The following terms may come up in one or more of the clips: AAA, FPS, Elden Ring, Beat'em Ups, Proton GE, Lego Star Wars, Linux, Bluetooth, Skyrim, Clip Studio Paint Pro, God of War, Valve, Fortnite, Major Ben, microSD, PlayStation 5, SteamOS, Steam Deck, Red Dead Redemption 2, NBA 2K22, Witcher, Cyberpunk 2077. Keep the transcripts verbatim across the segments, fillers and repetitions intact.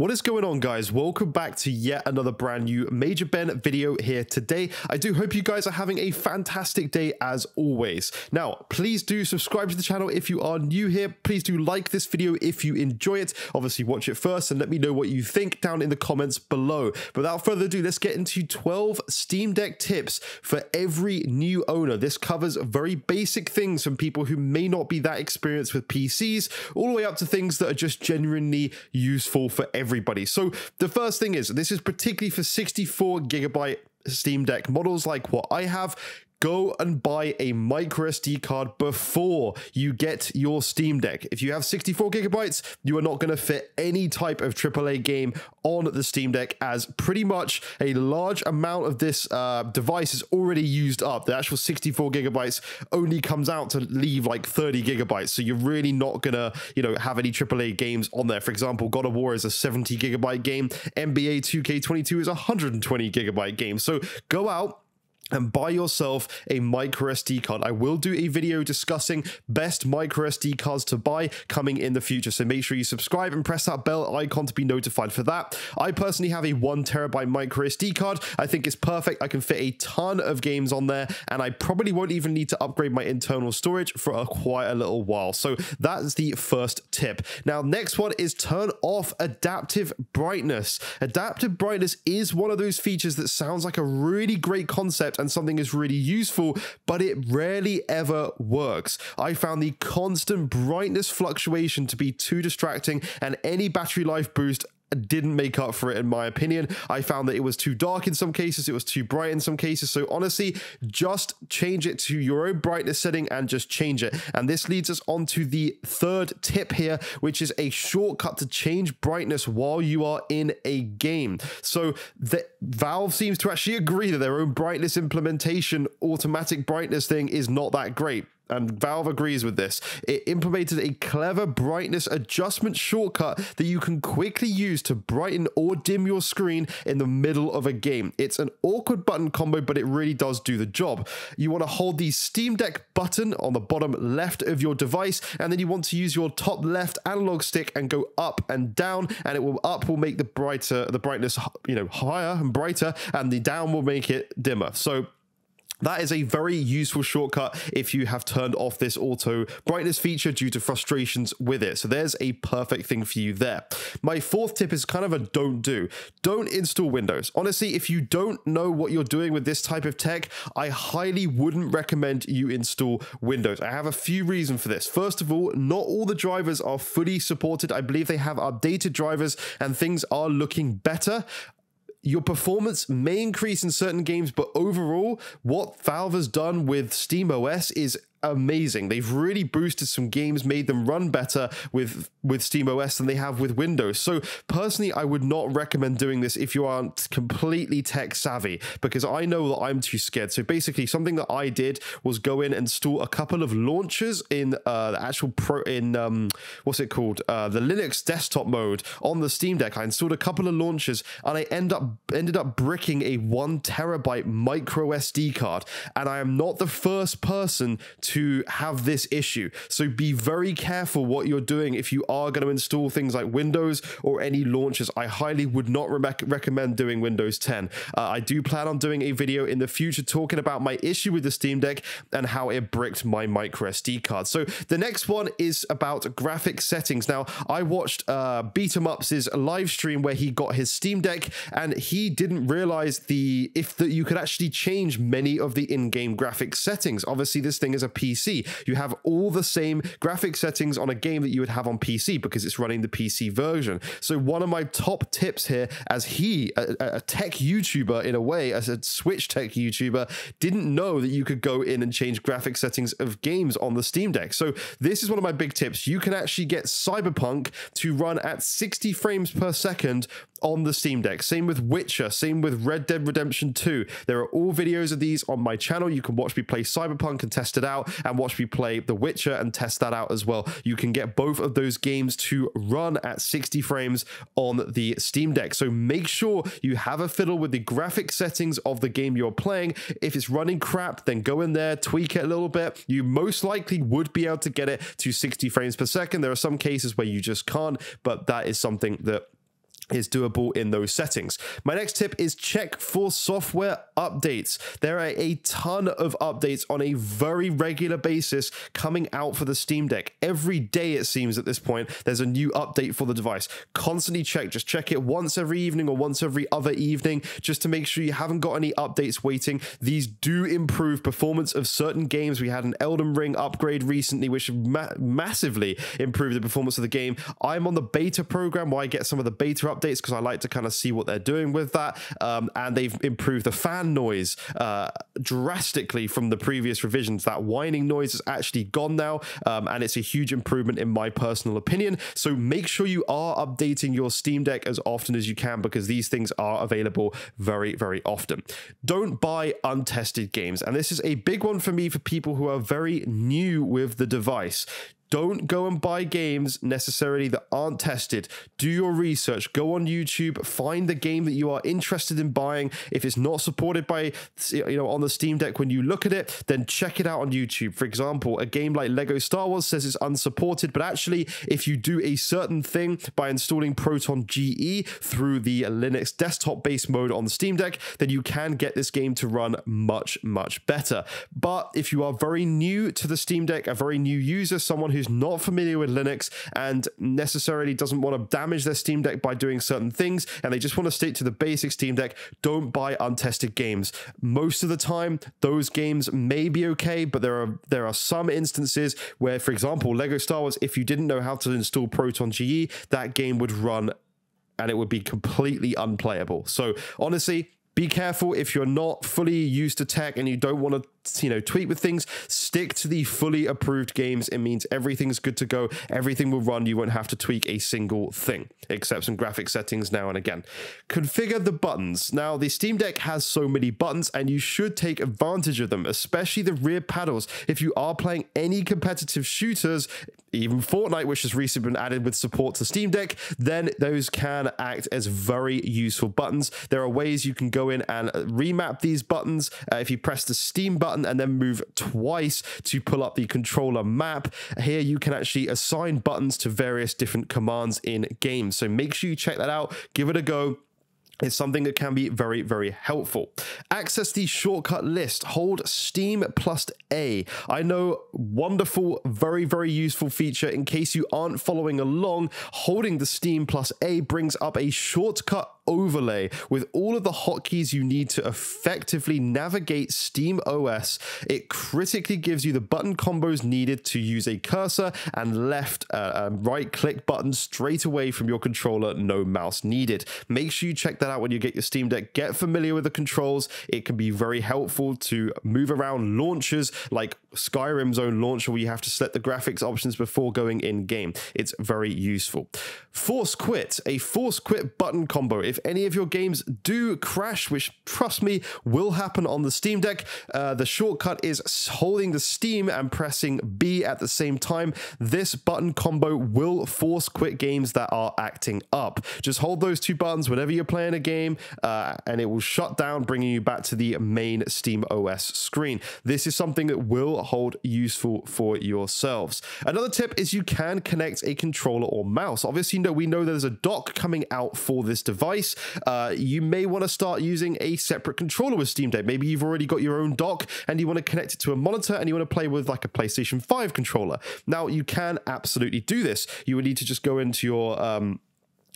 What is going on, guys? Welcome back to yet another brand new Major Ben video here today. I do hope you guys are having a fantastic day as always. Now, please do subscribe to the channel if you are new here. Please do like this video if you enjoy it. Obviously, watch it first and let me know what you think down in the comments below. Without further ado, let's get into twelve Steam Deck tips for every new owner. This covers very basic things from people who may not be that experienced with P Cs, all the way up to things that are just genuinely useful for everyone. Everybody. So the first thing is, this is particularly for sixty-four gigabyte Steam Deck models like what I have. Go and buy a micro S D card before you get your Steam Deck. If you have sixty-four gigabytes, you are not going to fit any type of triple A game on the Steam Deck, as pretty much a large amount of this uh, device is already used up. The actual sixty-four gigabytes only comes out to leave like thirty gigabytes. So you're really not going to, you know, have any triple A games on there. For example, God of War is a seventy gigabyte game. N B A two K twenty-two is a one hundred twenty gigabyte game. So go out and buy yourself a micro S D card. I will do a video discussing best micro S D cards to buy coming in the future. So make sure you subscribe and press that bell icon to be notified for that. I personally have a one terabyte micro S D card. I think it's perfect. I can fit a ton of games on there, and I probably won't even need to upgrade my internal storage for a, quite a little while. So that's the first tip. Now, next one is turn off adaptive brightness. Adaptive brightness is one of those features that sounds like a really great concept and something is really useful, but it rarely ever works. I found the constant brightness fluctuation to be too distracting, and any battery life boost didn't make up for it, in my opinion. I found that it was too dark in some cases, it was too bright in some cases. So honestly, just change it to your own brightness setting and just change it. And this leads us on to the third tip here, which is a shortcut to change brightness while you are in a game. So the Valve seems to actually agree that their own brightness implementation, automatic brightness thing, is not that great. And Valve agrees with this. It implemented a clever brightness adjustment shortcut that you can quickly use to brighten or dim your screen in the middle of a game. It's an awkward button combo, but it really does do the job. You want to hold the Steam Deck button on the bottom left of your device, and then you want to use your top left analog stick and go up and down, and it will up will make the brighter the brightness, you know, higher and brighter, and the down will make it dimmer. So that is a very useful shortcut if you have turned off this auto brightness feature due to frustrations with it. So there's a perfect thing for you there. My fourth tip is kind of a don't do. Don't install Windows. Honestly, if you don't know what you're doing with this type of tech, I highly wouldn't recommend you install Windows. I have a few reasons for this. First of all, not all the drivers are fully supported. I believe they have updated drivers and things are looking better. Your performance may increase in certain games, but overall, what Valve has done with SteamOS is amazing. They've really boosted some games, made them run better with, with SteamOS than they have with Windows. So personally, I would not recommend doing this if you aren't completely tech savvy, because I know that I'm too scared. So basically, something that I did was go in and install a couple of launchers in uh, the actual pro in, um, what's it called? Uh, the Linux desktop mode on the Steam Deck. I installed a couple of launchers, and I end up ended up bricking a one terabyte micro S D card. And I am not the first person to have this issue. So be very careful what you're doing if you are going to install things like Windows or any launchers. I highly would not re recommend doing Windows ten. Uh, I do plan on doing a video in the future talking about my issue with the Steam Deck and how it bricked my micro S D card. So the next one is about graphic settings. Now, I watched uh, Beat'em Ups' live stream where he got his Steam Deck, and he didn't realize the if that you could actually change many of the in-game graphic settings. Obviously, this thing is a P C. You have all the same graphic settings on a game that you would have on P C because it's running the P C version. So one of my top tips here, as he, a, a tech YouTuber in a way, as a Switch tech YouTuber, didn't know that you could go in and change graphic settings of games on the Steam Deck. So this is one of my big tips. You can actually get Cyberpunk to run at sixty frames per second on the Steam Deck. Same with Witcher, same with Red Dead Redemption two. There are all videos of these on my channel. You can watch me play Cyberpunk and test it out, and watch me play The Witcher and test that out as well. You can get both of those games to run at sixty frames on the Steam Deck. So make sure you have a fiddle with the graphic settings of the game you're playing. If it's running crap, then go in there, tweak it a little bit. You most likely would be able to get it to sixty frames per second. There are some cases where you just can't, but that is something that is doable in those settings. My next tip is check for software updates. There are a ton of updates on a very regular basis coming out for the Steam Deck. Every day, it seems at this point, there's a new update for the device. Constantly check, just check it once every evening or once every other evening, just to make sure you haven't got any updates waiting. These do improve performance of certain games. We had an Elden Ring upgrade recently, which ma massively improved the performance of the game. I'm on the beta program where I get some of the beta updates updates because I like to kind of see what they're doing with that, um, and they've improved the fan noise uh, drastically from the previous revisions. That whining noise is actually gone now, um, and it's a huge improvement in my personal opinion. So make sure you are updating your Steam Deck as often as you can, because these things are available very, very often. Don't buy untested games, and this is a big one for me for people who are very new with the device. Don't go and buy games necessarily that aren't tested. Do your research, go on YouTube, find the game that you are interested in buying. If it's not supported by, you know, on the Steam Deck when you look at it, then check it out on YouTube. For example, a game like Lego Star Wars says it's unsupported, but actually if you do a certain thing by installing Proton G E through the Linux desktop-based mode on the Steam Deck, then you can get this game to run much, much better. But if you are very new to the Steam Deck, a very new user, someone who who's not familiar with Linux and necessarily doesn't want to damage their Steam Deck by doing certain things, and they just want to stick to the basic Steam Deck, don't buy untested games. Most of the time, those games may be okay, but there are there are some instances where, for example, Lego Star Wars, if you didn't know how to install Proton G E, that game would run and it would be completely unplayable. So honestly, be careful. If you're not fully used to tech and you don't want to, you know, tweak with things, stick to the fully approved games. It means everything's good to go. Everything will run. You won't have to tweak a single thing, except some graphic settings now and again. Configure the buttons. Now, the Steam Deck has so many buttons, and you should take advantage of them, especially the rear paddles. If you are playing any competitive shooters, even Fortnite, which has recently been added with support to Steam Deck, then those can act as very useful buttons. There are ways you can go in and remap these buttons. Uh, if you press the Steam button and then move twice to pull up the controller map, here you can actually assign buttons to various different commands in games. So make sure you check that out. Give it a go. It's something that can be very, very helpful. Access the shortcut list. Hold Steam plus A. I know, wonderful, very, very useful feature. In case you aren't following along, holding the Steam plus A brings up a shortcut overlay with all of the hotkeys you need to effectively navigate SteamOS. It critically gives you the button combos needed to use a cursor and left uh, um, right click button straight away from your controller, no mouse needed. Make sure you check that out when you get your Steam Deck. Get familiar with the controls. It can be very helpful to move around launchers like Skyrim's own launcher, where you have to select the graphics options before going in game. It's very useful. Force quit. A force quit button combo. If any of your games do crash, which trust me will happen on the Steam Deck, uh, the shortcut is holding the Steam and pressing B at the same time. This button combo will force quit games that are acting up. Just hold those two buttons whenever you're playing a game, uh, and it will shut down, bringing you back to the main SteamOS screen. This is something that will hold useful for yourselves. Another tip is you can connect a controller or mouse. Obviously, you know, we know there's a dock coming out for this device. Uh, you may want to start using a separate controller with Steam Deck. Maybe you've already got your own dock and you want to connect it to a monitor and you want to play with like a PlayStation five controller. Now, you can absolutely do this. You would need to just go into your um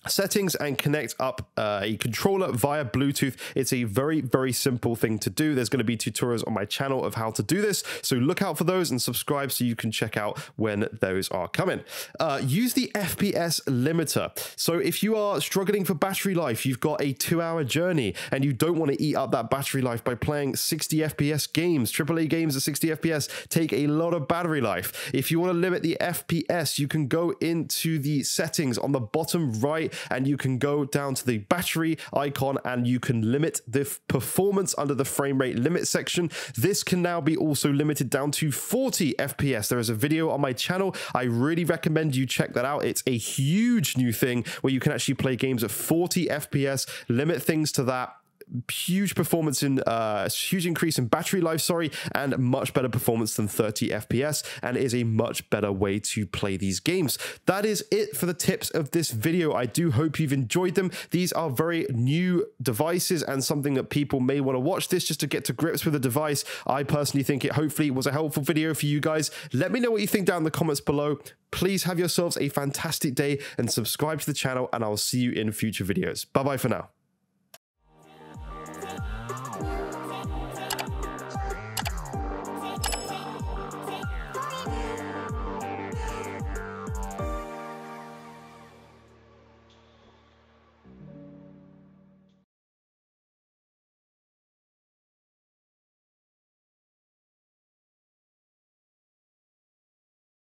settings and connect up uh, a controller via Bluetooth. It's a very, very simple thing to do. There's going to be tutorials on my channel of how to do this, so look out for those and subscribe so you can check out when those are coming. Uh, use the F P S limiter. So if you are struggling for battery life, you've got a two-hour journey and you don't want to eat up that battery life by playing sixty F P S games. triple A games at sixty F P S take a lot of battery life. If you want to limit the F P S, you can go into the settings on the bottom right, and you can go down to the battery icon and you can limit the performance under the frame rate limit section. This can now be also limited down to forty F P S. There is a video on my channel. I really recommend you check that out. It's a huge new thing where you can actually play games at forty F P S, limit things to that. huge performance in uh, huge increase in battery life, sorry, and much better performance than thirty F P S, and is a much better way to play these games. That is it for the tips of this video. I do hope you've enjoyed them. These are very new devices and something that people may want to watch this just to get to grips with a device. I personally think it hopefully was a helpful video for you guys. Let me know what you think down in the comments below. Please have yourselves a fantastic day and subscribe to the channel, and I'll see you in future videos. Bye bye for now.